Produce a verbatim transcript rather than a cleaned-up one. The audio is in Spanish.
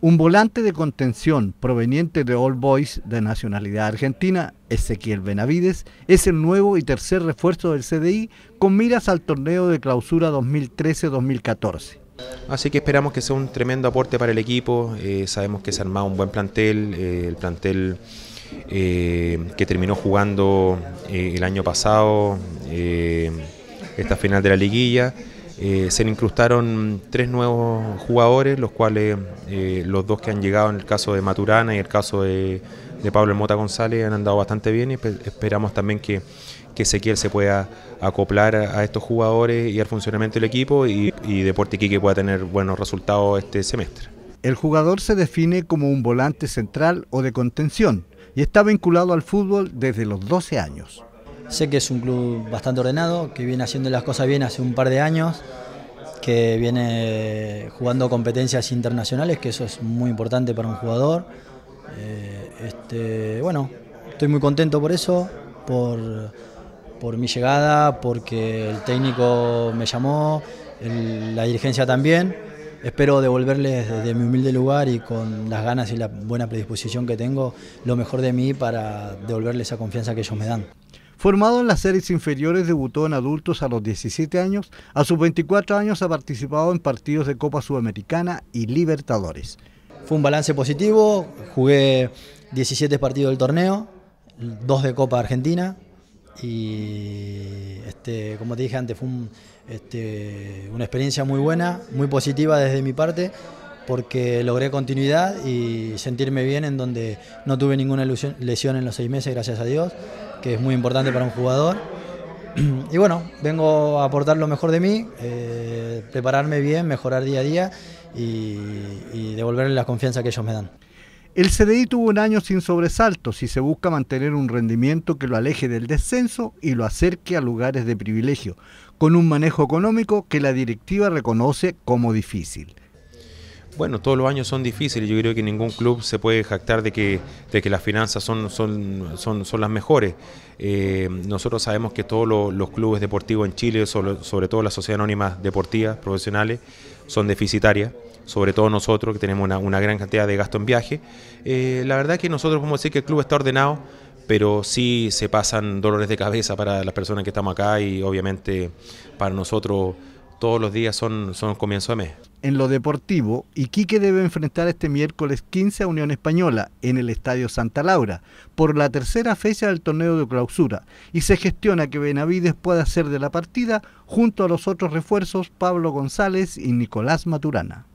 Un volante de contención proveniente de All Boys de nacionalidad argentina, Ezequiel Benavídez, es el nuevo y tercer refuerzo del C D I con miras al torneo de clausura dos mil trece dos mil catorce. Así que esperamos que sea un tremendo aporte para el equipo, eh, sabemos que se ha armado un buen plantel, eh, el plantel eh, que terminó jugando eh, el año pasado eh, esta final de la liguilla. Eh, se incrustaron tres nuevos jugadores, los cuales eh, los dos que han llegado, en el caso de Maturana y el caso de, de Pablo Mota González, han andado bastante bien, y esperamos también que, que Ezequiel se pueda acoplar a, a estos jugadores y al funcionamiento del equipo, y, y Deportiquique pueda tener buenos resultados este semestre. El jugador se define como un volante central o de contención y está vinculado al fútbol desde los doce años. Sé que es un club bastante ordenado, que viene haciendo las cosas bien hace un par de años, que viene jugando competencias internacionales, que eso es muy importante para un jugador. Eh, este, bueno, estoy muy contento por eso, por, por mi llegada, porque el técnico me llamó, el, la dirigencia también. Espero devolverles desde mi humilde lugar y con las ganas y la buena predisposición que tengo, lo mejor de mí para devolverles esa confianza que ellos me dan. Formado en las series inferiores, debutó en adultos a los diecisiete años. A sus veinticuatro años ha participado en partidos de Copa Sudamericana y Libertadores. Fue un balance positivo, jugué diecisiete partidos del torneo, dos de Copa Argentina y, este, como te dije antes, fue un, este, una experiencia muy buena, muy positiva desde mi parte, porque logré continuidad y sentirme bien en donde no tuve ninguna lesión en los seis meses, gracias a Dios, que es muy importante para un jugador. Y bueno, vengo a aportar lo mejor de mí, eh, prepararme bien, mejorar día a día y, y devolverle la confianza que ellos me dan. El C D I tuvo un año sin sobresaltos y se busca mantener un rendimiento que lo aleje del descenso y lo acerque a lugares de privilegio, con un manejo económico que la directiva reconoce como difícil. Bueno, todos los años son difíciles, yo creo que ningún club se puede jactar de que, de que las finanzas son, son, son, son las mejores. Eh, nosotros sabemos que todos los, los clubes deportivos en Chile, sobre, sobre todo las sociedades anónimas deportivas, profesionales, son deficitarias, sobre todo nosotros que tenemos una, una gran cantidad de gasto en viaje. Eh, la verdad es que nosotros podemos decir que el club está ordenado, pero sí se pasan dolores de cabeza para las personas que estamos acá y obviamente para nosotros todos los días son, son comienzo de mes. En lo deportivo, Iquique debe enfrentar este miércoles quince a Unión Española en el Estadio Santa Laura por la tercera fecha del torneo de clausura, y se gestiona que Benavídez pueda ser de la partida junto a los otros refuerzos Pablo González y Nicolás Maturana.